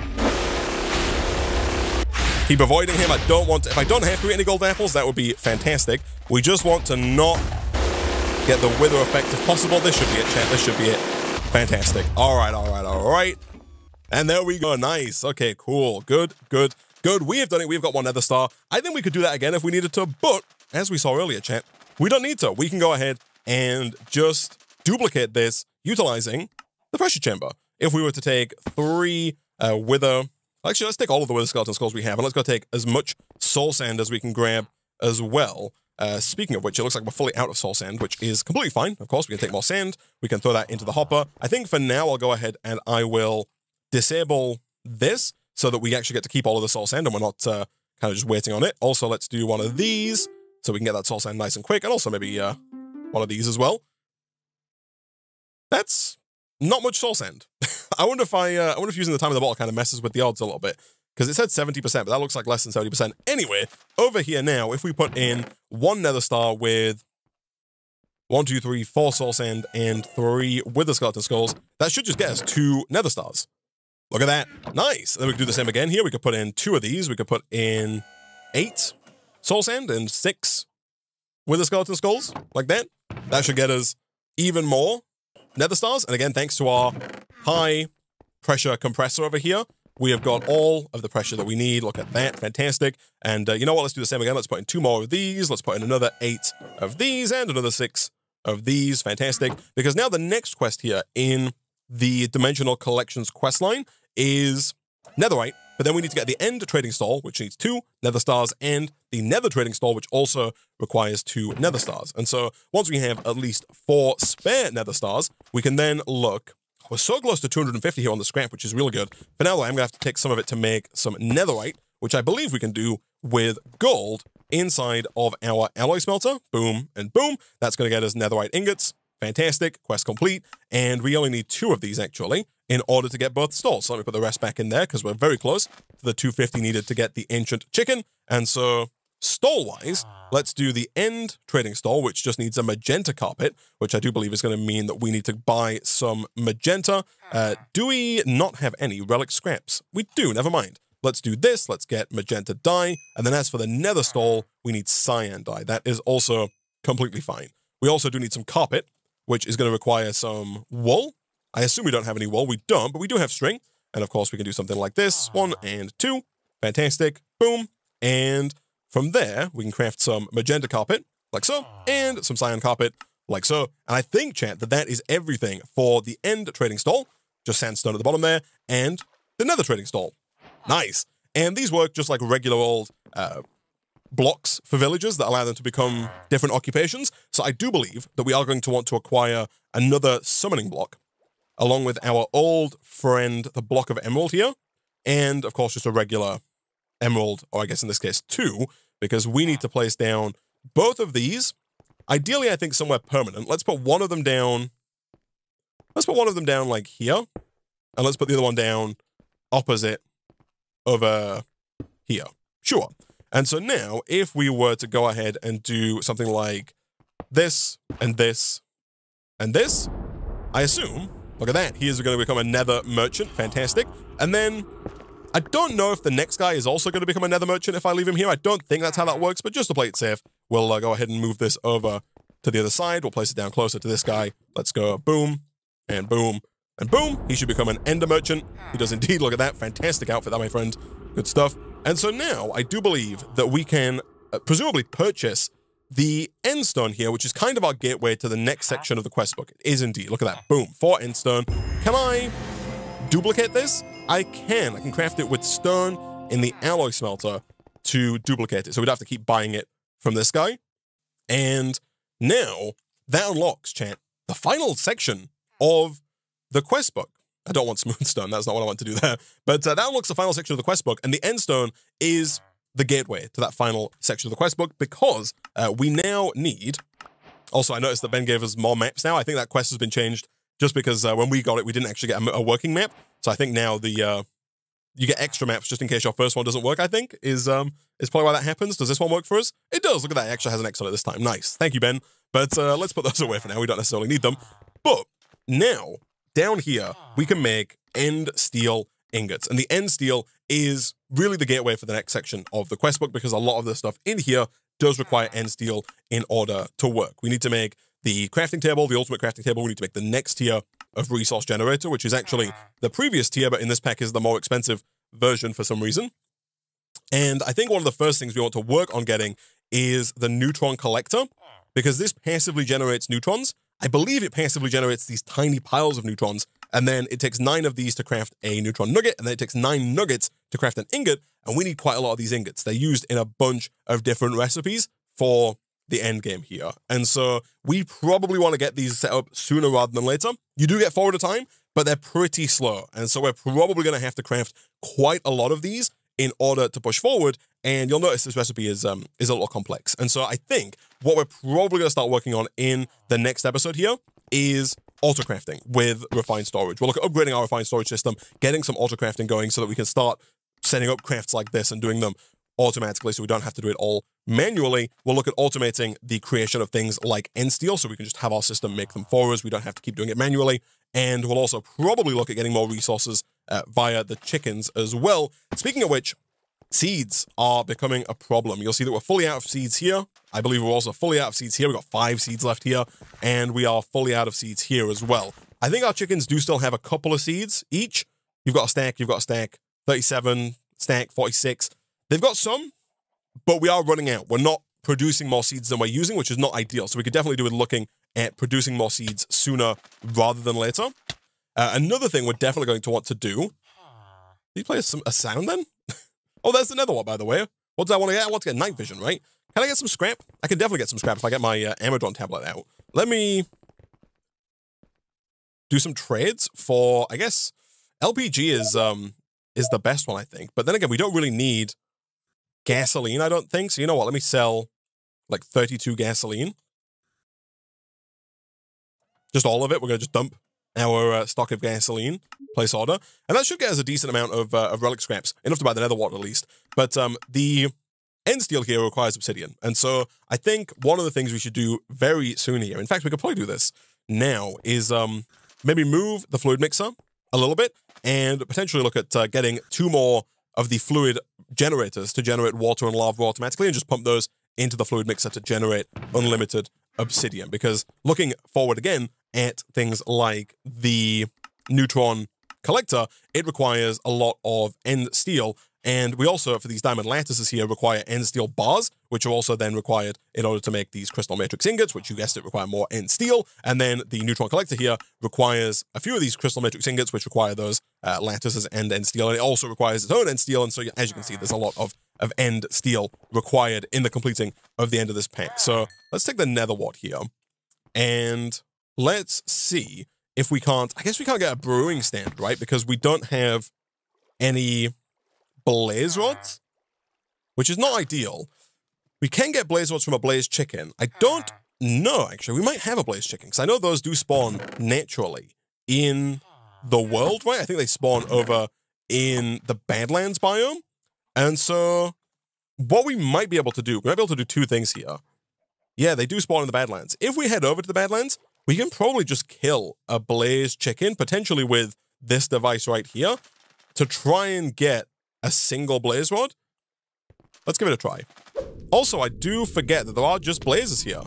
Keep avoiding him. I don't want to. If I don't have to eat any gold apples, that would be fantastic. We just want to not get the Wither effect if possible. This should be it, chat. This should be it. Fantastic. All right, all right, all right. And there we go. Nice. Okay, cool. Good, good, good. We have done it. We've got one Nether Star. I think we could do that again if we needed to, but as we saw earlier, chat, we don't need to. We can go ahead and just duplicate this utilizing the pressure chamber. If we were to take 3 Wither... Actually, let's take all of the Wither skeleton skulls we have, and let's go take as much soul sand as we can grab as well. Speaking of which, it looks like we're fully out of soul sand, which is completely fine. Of course, we can take more sand. We can throw that into the hopper. I think for now, I'll go ahead and I will disable this so that we actually get to keep all of the soul sand and we're not kind of just waiting on it. Also, let's do one of these so we can get that soul sand nice and quick, and also maybe one of these as well. That's not much soul sand. I wonder if using the time of the bottle kind of messes with the odds a little bit. Because it said 70%, but that looks like less than 70%. Anyway, over here now, if we put in 1 Nether Star with 1, 2, 3, 4 soul sand and 3 Wither skeleton skulls, that should just get us 2 Nether Stars. Look at that. Nice. And then we can do the same again here. We could put in 2 of these. We could put in 8 soul sand and 6 Wither skeleton skulls, like that. That should get us even more Nether Stars. And again, thanks to our high pressure compressor over here, we have got all of the pressure that we need. Look at that. Fantastic. And you know what? Let's do the same again. Let's put in 2 more of these. Let's put in another 8 of these and another 6 of these. Fantastic. Because now the next quest here in the Dimensional Collections quest line is Netherite. But then we need to get the End Trading Stall, which needs 2 Nether Stars, and the Nether Trading Stall, which also requires 2 Nether Stars. And so once we have at least 4 spare Nether Stars, we can then look. We're so close to 250 here on the scrap, which is really good. For now, though, I'm going to have to take some of it to make some Netherite, which I believe we can do with gold inside of our alloy smelter. Boom and boom. That's going to get us Netherite ingots. Fantastic. Quest complete. And we only need 2 of these, actually, in order to get both stalls. So let me put the rest back in there because we're very close to the 250 needed to get the ancient chicken. And so stall-wise, let's do the End Trading Stall, which just needs a magenta carpet, which I do believe is going to mean that we need to buy some magenta. Do we not have any relic scraps? We do. Never mind. Let's do this. Let's get magenta dye. And then as for the Nether Stall, we need cyan dye. That is also completely fine. We also do need some carpet, which is going to require some wool. I assume we don't have any wool. We don't, but we do have string. And of course, we can do something like this. 1 and 2. Fantastic. Boom. And from there, we can craft some magenta carpet, like so, and some cyan carpet, like so. And I think, chat, that is everything for the End Trading Stall. Just sandstone at the bottom there, and the Nether Trading Stall. Nice. And these work just like regular old blocks for villagers that allow them to become different occupations. So I do believe that we are going to want to acquire another summoning block, along with our old friend, the block of emerald here. And of course, just a regular emerald, or I guess in this case 2, because we need to place down both of these. Ideally, I think somewhere permanent. Let's put one of them down. Let's put one of them down like here. And let's put the other one down opposite over here. Sure. And so now if we were to go ahead and do something like this and this and this, I assume, look at that. He is going to become a nether merchant. Fantastic. And then I don't know if the next guy is also going to become a nether merchant if I leave him here. I don't think that's how that works, but just to play it safe, we'll go ahead and move this over to the other side. We'll place it down closer to this guy. Let's go boom and boom and boom. He should become an ender merchant. He does indeed. Look at that. Fantastic outfit that, my friend. Good stuff. And so now I do believe that we can presumably purchase the end stone here, which is kind of our gateway to the next section of the quest book. It is indeed. Look at that. Boom. 4 end stone. Can I duplicate this? I can. I can craft it with stone in the alloy smelter to duplicate it. So we'd have to keep buying it from this guy. And now that unlocks, chat, the final section of the quest book. I don't want smooth stone. That's not what I want to do there. But that unlocks the final section of the quest book, and the end stone is the gateway to that final section of the quest book, because we now need. Also, I noticed that Ben gave us more maps now. I think that quest has been changed just because when we got it, we didn't actually get a working map. So I think now the you get extra maps just in case your first one doesn't work, I think, is probably why that happens. Does this one work for us? It does. Look at that. It actually has an X on it this time. Nice. Thank you, Ben. But let's put those away for now. We don't necessarily need them. But now, down here, we can make end steel ingots. And the end steel is really the gateway for the next section of the quest book, because a lot of the stuff in here does require end steel in order to work. We need to make the crafting table, the ultimate crafting table. We need to make the next tier of resource generator, which is actually the previous tier, but in this pack is the more expensive version for some reason. And I think one of the first things we want to work on getting is the neutron collector, because this passively generates neutrons. I believe it passively generates these tiny piles of neutrons, and then it takes 9 of these to craft a neutron nugget, and then it takes 9 nuggets to craft an ingot, and we need quite a lot of these ingots. They're used in a bunch of different recipes for the end game here, and so we probably want to get these set up sooner rather than later. You do get 4 at a time, but they're pretty slow, and so we're probably going to have to craft quite a lot of these in order to push forward, and you'll notice this recipe is a little complex. And so I think what we're probably going to start working on in the next episode here is autocrafting with refined storage. We'll look at upgrading our refined storage system, getting some autocrafting going so that we can start setting up crafts like this and doing them automatically so we don't have to do it all manually. We'll look at automating the creation of things like end steel so we can just have our system make them for us. We don't have to keep doing it manually. And we'll also probably look at getting more resources via the chickens as well. Speaking of which, seeds are becoming a problem. You'll see that we're fully out of seeds here. I believe we're also fully out of seeds here. We've got 5 seeds left here, and we are fully out of seeds here as well. I think our chickens do still have a couple of seeds each. You've got a stack, 37, stack, 46. They've got some, but we are running out. We're not producing more seeds than we're using, which is not ideal. So we could definitely do with looking at producing more seeds sooner rather than later. Another thing we're definitely going to want to do. Did you play a sound then? Oh, there's another one, by the way. What do I want to get? I want to get night vision, right? Can I get some scrap? I can definitely get some scrap if I get my Amadron tablet out. Let me do some trades for, I guess, LPG is the best one, I think. But then again, we don't really need gasoline, I don't think. So you know what? Let me sell like 32 gasoline. Just all of it. We're going to just dump our stock of gasoline, place order. And that should get us a decent amount of relic scraps. Enough to buy the nether wart at least. But the end steel here requires obsidian. And so I think one of the things we should do very soon here, in fact, we could probably do this now, is maybe move the fluid mixer a little bit and potentially look at getting 2 more of the fluid generators to generate water and lava automatically and just pump those into the fluid mixer to generate unlimited obsidian. Because looking forward again at things like the neutron collector, it requires a lot of end steel. And we also, for these diamond lattices here, require end steel bars, which are also then required in order to make these crystal matrix ingots, which you guessed it, require more end steel. And then the neutron collector here requires a few of these crystal matrix ingots, which require those lattices and end steel. And it also requires its own end steel. And so, as you can see, there's a lot of end steel required in the completing of the end of this pack. So let's take the nether wart here. And let's see if we can't... I guess we can't get a brewing stand, right? Because we don't have any... blaze rods, which is not ideal. We can get blaze rods from a blaze chicken. I don't know, actually. We might have a blaze chicken, because I know those do spawn naturally in the world, right? I think they spawn over in the Badlands biome. And so what we might be able to do, we might be able to do 2 things here. Yeah, they do spawn in the Badlands. If we head over to the Badlands, we can probably just kill a blaze chicken, potentially with this device right here, to try and get a single blaze rod. Let's give it a try. Also, I do forget that there are just blazes here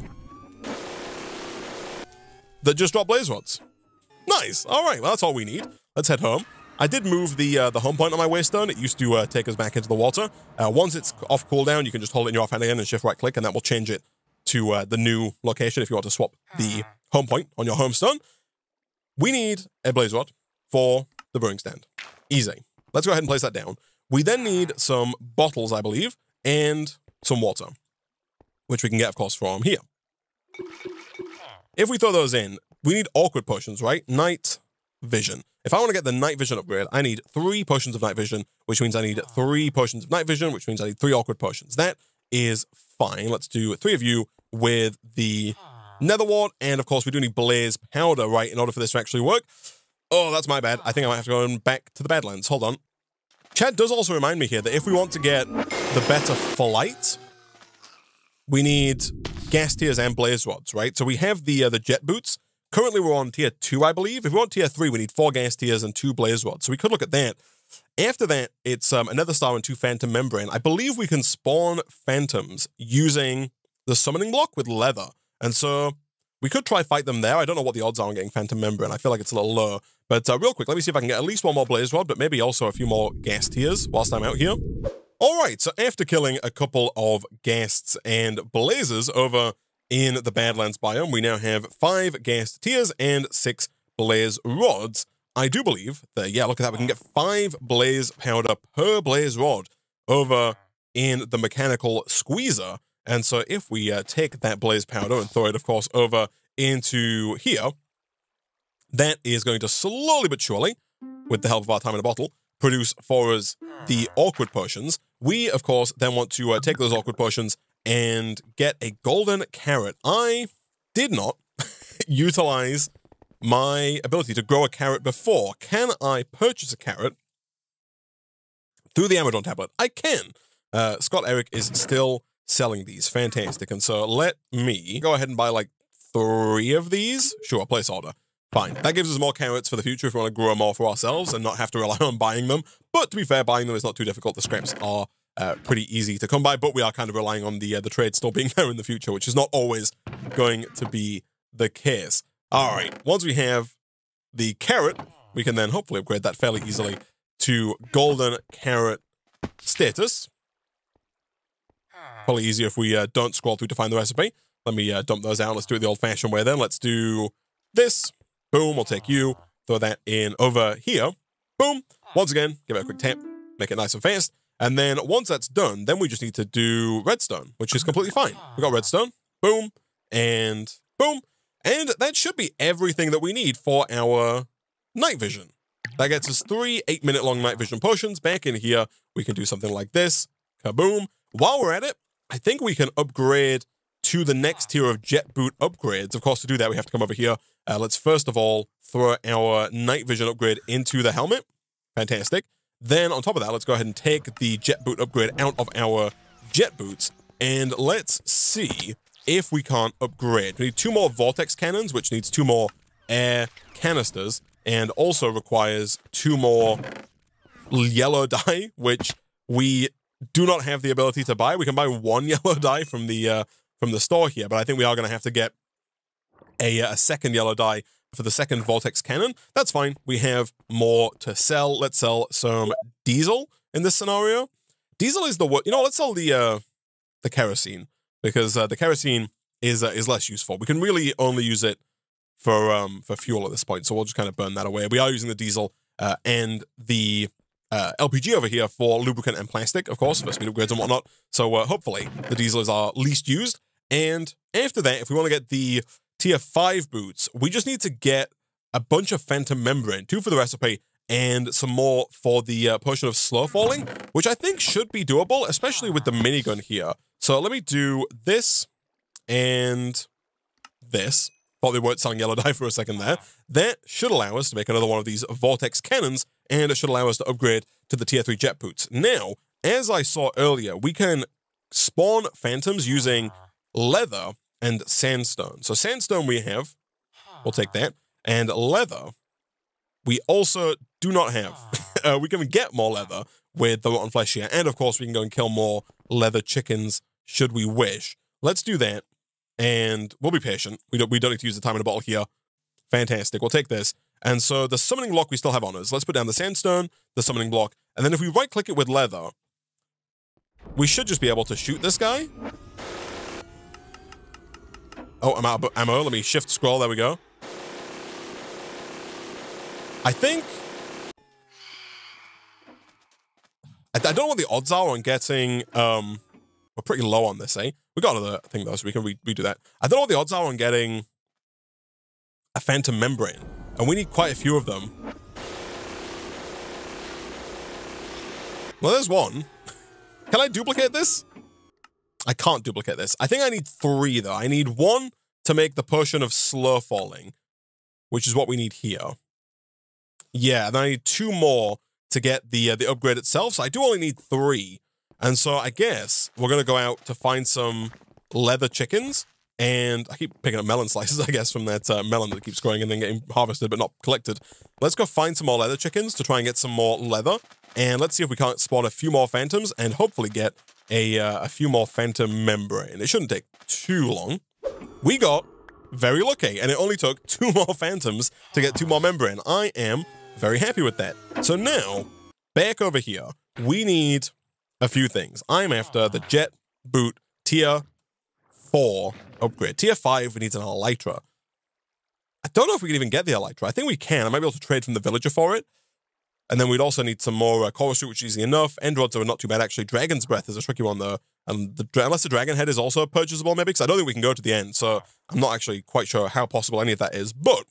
that just drop blaze rods. Nice. All right, well, that's all we need. Let's head home. I did move the home point on my waystone. It used to take us back into the water. Once it's off cooldown, you can just hold it in your offhand again and shift right click, and that will change it to the new location if you want to swap the home point on your home stone. We need a blaze rod for the brewing stand. Easy. Let's go ahead and place that down. We then need some bottles, I believe, and some water, which we can get, of course, from here. If we throw those in, we need awkward potions, right? Night vision. If I want to get the night vision upgrade, I need 3 potions of night vision, which means I need 3 potions of night vision, which means I need 3 awkward potions. That is fine. Let's do 3 of you with the nether wart. And, of course, we do need blaze powder, right, in order for this to actually work. Oh, that's my bad. I think I might have to go back to the Badlands. Hold on. Chad does also remind me here that if we want to get the better flight, we need gas tiers and blaze rods, right? So we have the jet boots. Currently, we're on tier 2, I believe. If we want tier 3, we need 4 gas tiers and 2 blaze rods. So we could look at that. After that, it's another star and 2 phantom membrane. I believe we can spawn phantoms using the summoning block with leather. And so we could try fight them there. I don't know what the odds are on getting phantom membrane. I feel like it's a little low. But real quick, let me see if I can get at least 1 more blaze rod, but maybe also a few more ghast tiers whilst I'm out here. All right, so after killing a couple of ghasts and blazes over in the Badlands biome, we now have 5 ghast tiers and 6 blaze rods. I do believe that, yeah, look at that. We can get 5 blaze powder per blaze rod over in the mechanical squeezer. And so if we take that blaze powder and throw it, of course, over into here, that is going to slowly but surely, with the help of our time in a bottle, produce for us the awkward potions. We, of course, then want to take those awkward potions and get a golden carrot. I did not utilize my ability to grow a carrot before. Can I purchase a carrot through the Amadron tablet? I can. Scott Eric is still selling these. Fantastic. And so let me go ahead and buy like 3 of these. Sure, place order. Fine. That gives us more carrots for the future if we want to grow more for ourselves and not have to rely on buying them. But to be fair, buying them is not too difficult. The scraps are pretty easy to come by, but we are kind of relying on the trade still being there in the future, which is not always going to be the case. All right. Once we have the carrot, we can then hopefully upgrade that fairly easily to golden carrot status. Probably easier if we don't scroll through to find the recipe. Let me dump those out. Let's do it the old-fashioned way then. Let's do this. Boom, we'll take you. Throw that in over here. Boom. Once again, give it a quick tap. Make it nice and fast. And then once that's done, then we just need to do redstone, which is completely fine. We got redstone. Boom. And boom. And that should be everything that we need for our night vision. That gets us 3 8-minute long night vision potions. Back in here, we can do something like this. Kaboom. While we're at it, I think we can upgrade to the next tier of jet boot upgrades. Of course, to do that, we have to come over here. Let's first of all throw our night vision upgrade into the helmet. Fantastic. Then on top of that, let's go ahead and take the jet boot upgrade out of our jet boots. And let's see if we can't upgrade. We need 2 more vortex cannons, which needs 2 more air canisters. And also requires 2 more yellow dye, which we do not have the ability to buy. We can buy 1 yellow dye from the store here, but I think we are going to have to get a second yellow dye for the second vortex cannon. That's fine. We have more to sell. Let's sell some diesel in this scenario. Diesel is the worst. You know, let's sell the kerosene, because the kerosene is less useful. We can really only use it for fuel at this point, so we'll just kind of burn that away. We are using the diesel and the LPG over here for lubricant and plastic, of course, for speed upgrades and whatnot. So hopefully the diesel is our least used. And after that, if we want to get the tier 5 boots, we just need to get a bunch of phantom membrane, 2 for the recipe and some more for the potion of slow falling, which I think should be doable, especially with the minigun here. So let me do this and this. Thought they weren't selling yellow dye for a second there. That should allow us to make another one of these vortex cannons, and it should allow us to upgrade to the tier 3 jet boots. Now, as I saw earlier, we can spawn phantoms using leather and sandstone. So sandstone we have, we'll take that, and leather we also do not have. We can get more leather with the rotten flesh here, and of course we can go and kill more leather chickens should we wish. Let's do that. And we'll be patient. We don't need to use the time in a bottle here. Fantastic. We'll take this. And so the summoning block we still have on us. Let's put down the sandstone, the summoning block. And then if we right-click it with leather, we should just be able to shoot this guy. Oh, I'm out of ammo. Let me shift scroll. There we go. I think... I don't know what the odds are on getting... We're pretty low on this, eh? We got another thing, though, so we can redo that. I don't know what the odds are on getting a phantom membrane, and we need quite a few of them. Well, there's one. Can I duplicate this? I can't duplicate this. I think I need 3, though. I need 1 to make the potion of slow falling, which is what we need here. Yeah, then I need 2 more to get the upgrade itself, so I do only need 3. And so I guess we're going to go out to find some leather chickens. And I keep picking up melon slices, I guess, from that melon that keeps growing and then getting harvested but not collected. Let's go find some more leather chickens to try and get some more leather. And let's see if we can't spawn a few more phantoms and hopefully get a few more phantom membrane. It shouldn't take too long. We got very lucky, and it only took 2 more phantoms to get 2 more membrane. I am very happy with that. So now, back over here, we need... a few things. I'm after the jet boot tier 4 upgrade. Tier 5, we need an elytra. I don't know if we can even get the elytra. I think we can. I might be able to trade from the villager for it. And then we'd also need some more chorus root, which is easy enough. End rods are not too bad, actually. Dragon's breath is a tricky one, though. And unless the dragon head is also purchasable, maybe, because I don't think we can go to the end. So I'm not actually quite sure how possible any of that is. But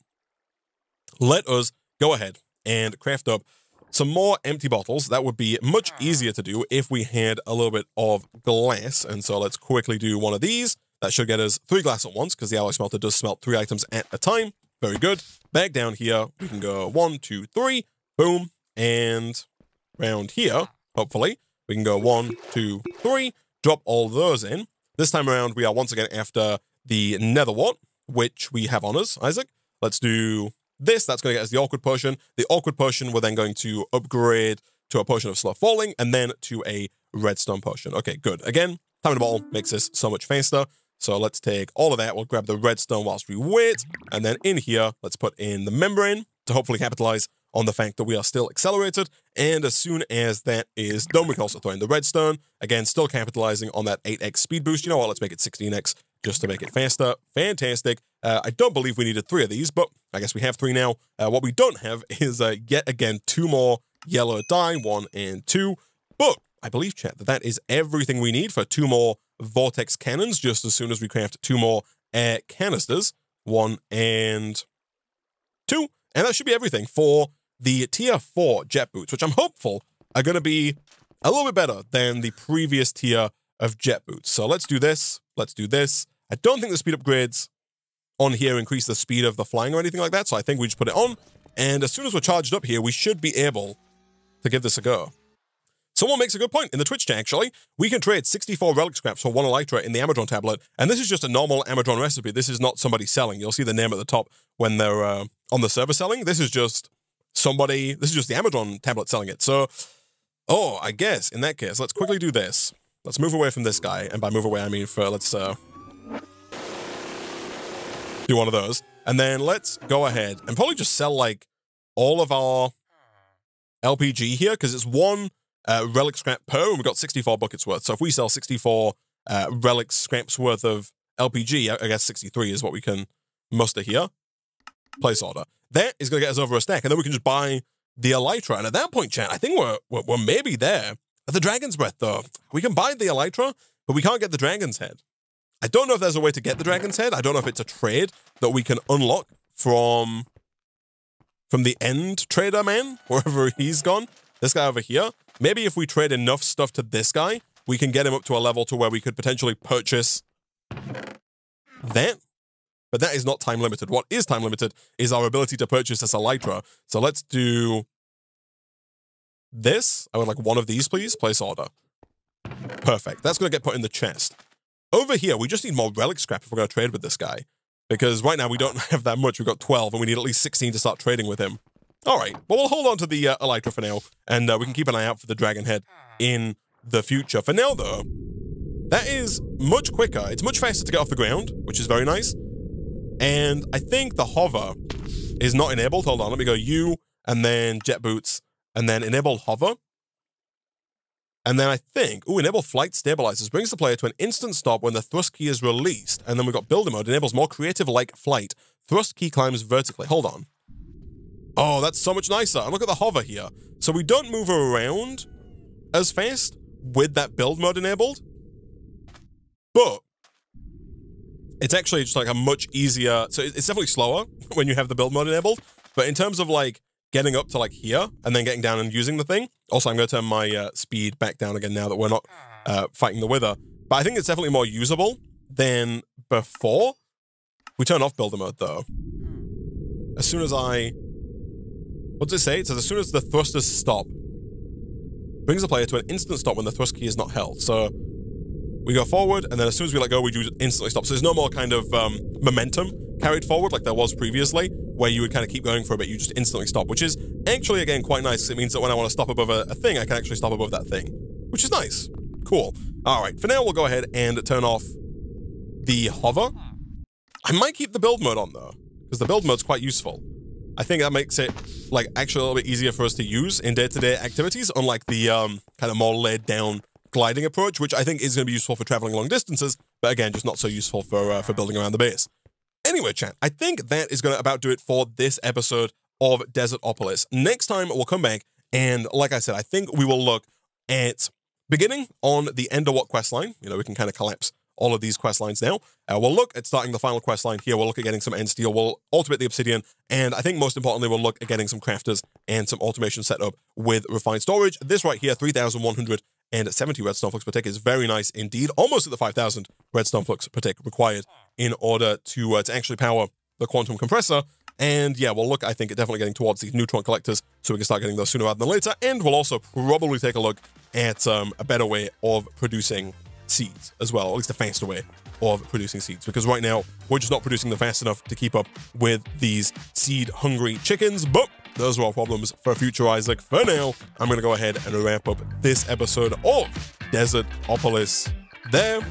let us go ahead and craft up some more empty bottles. That would be much easier to do if we had a little bit of glass. And so let's quickly do one of these. That should get us 3 glass at once, because the alloy smelter does smelt 3 items at a time. Very good. Back down here, we can go 1, 2, 3, boom. And round here, hopefully, we can go 1, 2, 3, drop all those in. This time around, we are once again after the nether wart, which we have on us, Isaac. Let's do... this, that's going to get us the awkward potion. The awkward potion, we're then going to upgrade to a potion of slow falling and then to a redstone potion. Okay, good. Again, time in a bottle makes this so much faster. So let's take all of that. We'll grab the redstone whilst we wait. And then in here, let's put in the membrane to hopefully capitalize on the fact that we are still accelerated. And as soon as that is done, we can also throw in the redstone. Again, still capitalizing on that 8x speed boost. You know what? Let's make it 16x just to make it faster. Fantastic. I don't believe we needed 3 of these, but I guess we have 3 now. What we don't have is, yet again, 2 more yellow dye, 1 and 2. But I believe, chat, that that is everything we need for 2 more vortex cannons, just as soon as we craft 2 more air canisters, 1 and 2. And that should be everything for the tier 4 jet boots, which I'm hopeful are going to be a little bit better than the previous tier of jet boots. So let's do this. Let's do this. I don't think the speed upgrades on here increase the speed of the flying or anything like that. So I think we just put it on. And as soon as we're charged up here, we should be able to give this a go. Someone makes a good point in the Twitch chat, actually. We can trade 64 relic scraps for 1 Elytra in the Amadron tablet. And this is just a normal Amadron recipe. This is not somebody selling. You'll see the name at the top when they're on the server selling. This is just somebody, this is just the Amadron tablet selling it. So, oh, I guess in that case, let's quickly do this. Let's move away from this guy. And by move away, I mean for let's do one of those. And then let's go ahead and probably just sell like all of our LPG here because it's 1... relic scrap per, and we've got 64 buckets worth. So if we sell 64 relic scraps worth of LPG, I guess 63 is what we can muster here. Place order. That is going to get us over a stack, and then we can just buy the Elytra. And at that point, chat, I think we're maybe there. At the Dragon's Breath, though, we can buy the Elytra, but we can't get the Dragon's Head. I don't know if there's a way to get the Dragon's Head. I don't know if it's a trade that we can unlock from the end trader man, wherever he's gone. This guy over here. Maybe if we trade enough stuff to this guy, we can get him up to a level to where we could potentially purchase that. But that is not time limited. What is time limited is our ability to purchase this Elytra. So let's do this. I would like 1 of these, please. Place order. Perfect. That's going to get put in the chest. Over here, we just need more relic scrap if we're going to trade with this guy. Because right now we don't have that much. We've got 12 and we need at least 16 to start trading with him. All right, well, we'll hold on to the Elytra for now, and we can keep an eye out for the Dragon Head in the future. For now, though, that is much quicker. It's much faster to get off the ground, which is very nice. And I think the hover is not enabled. Hold on, let me go U, and then jet boots, and then enable hover. And then I think, ooh, enable flight stabilizers brings the player to an instant stop when the thrust key is released. And then we've got builder mode, enables more creative-like flight. Thrust key climbs vertically. Hold on. Oh, that's so much nicer. And look at the hover here. So we don't move around as fast with that build mode enabled. But it's actually just like a much easier... So it's definitely slower when you have the build mode enabled. But in terms of like getting up to like here and then getting down and using the thing. Also, I'm going to turn my speed back down again now that we're not fighting the Wither. But I think it's definitely more usable than before. We turn off builder mode though. As soon as I... What does it say? It says, as soon as the thrusters stop, brings the player to an instant stop when the thrust key is not held. So we go forward, and then as soon as we let go, we do instantly stop. So there's no more kind of momentum carried forward like there was previously, where you would kind of keep going for a bit. You just instantly stop, which is actually, again, quite nice, because it means that when I want to stop above a thing, I can actually stop above that thing, which is nice. Cool. All right. For now, we'll go ahead and turn off the hover. I might keep the build mode on, though, because the build mode's quite useful. I think that makes it like actually a little bit easier for us to use in day-to-day activities, unlike the kind of more laid down gliding approach, which I think is going to be useful for traveling long distances, but again, just not so useful for building around the base. Anyway, chat, I think that is going to about do it for this episode of Desertopolis. Next time we'll come back and like I said, I think we will look at beginning on the Enderwatt quest line. You know, we can kind of collapse all of these quest lines now. We'll look at starting the final quest line here. We'll look at getting some end steel. We'll automate the obsidian. And I think most importantly, we'll look at getting some crafters and some automation set up with refined storage. This right here, 3,170 redstone flux per tick is very nice indeed. Almost at the 5,000 redstone flux per tick required in order to actually power the quantum compressor. And yeah, we'll look, I think, at definitely getting towards the neutron collectors so we can start getting those sooner rather than later. And we'll also probably take a look at a better way of producing seeds as well, at least a faster way of producing seeds, because right now we're just not producing them fast enough to keep up with these seed hungry chickens. But those are our problems for future Isaac. For now, I'm going to go ahead and wrap up this episode of Desertopolis there.